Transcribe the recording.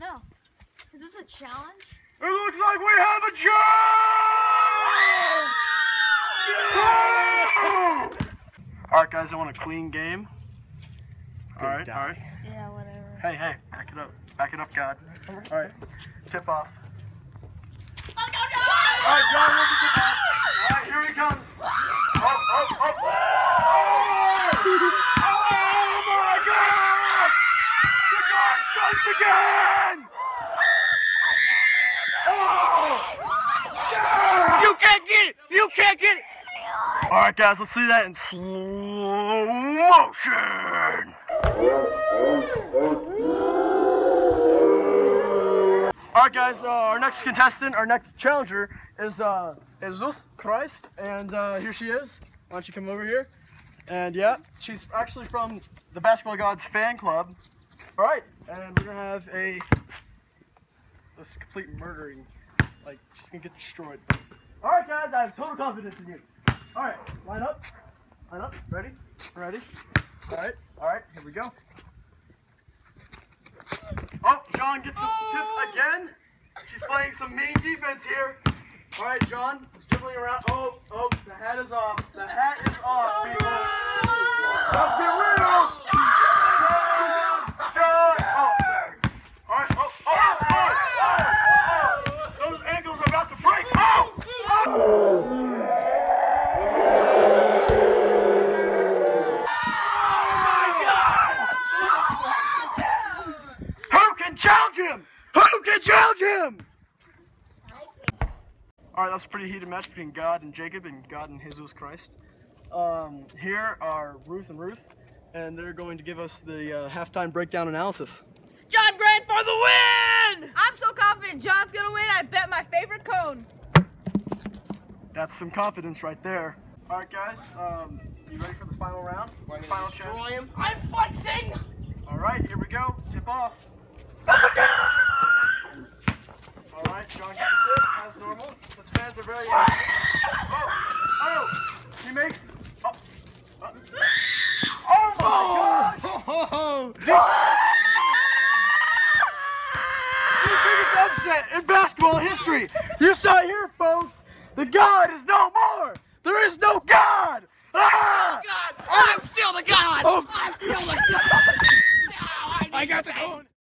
No. Is this a challenge? It looks like we have a challenge! Yeah! Alright guys, I want a clean game. Alright, alright. Yeah, whatever. Hey, hey, back it up. Back it up, God. Alright, tip off. Oh, no, no! Alright, God, look at tip off. Alright, here he comes. Up, up, up. Oh! Again! Oh! You can't get it! You can't get it! Alright guys, let's see that in slow motion! Alright guys, our next contestant, our next challenger is Jesus Christ, and here she is. Why don't you come over here? And yeah, she's actually from the Basketball Gods fan club. Alright, and we're gonna have a this complete murdering. Like, she's gonna get destroyed. Alright guys, I have total confidence in you. Alright, line up. Line up. Ready? Ready? Alright, alright, here we go. Oh, John gets the tip again. She's playing some mean defense here. Alright, John, is dribbling around. Oh, oh, the hat is off. The hat is off, people. Let's get real! Alright, that's a pretty heated match between God and Jacob and God and Jesus Christ. Here are Ruth and Ruth, and they're going to give us the halftime breakdown analysis. John Grant for the win! I'm so confident John's gonna win, I bet my favorite cone. That's some confidence right there. Alright guys, you ready for the final round? We're gonna final destroy him. I'm flexing! Alright, here we go. Tip off. Alright, John gets the tip as normal. His fans are very happy. Oh! Oh! He makes... Oh! Oh my gosh! The biggest upset in basketball history! You saw it here, folks! The God is no more! There is no God! Ah! God! I'm still the God! Oh. I'm still the God! No, I got the cone!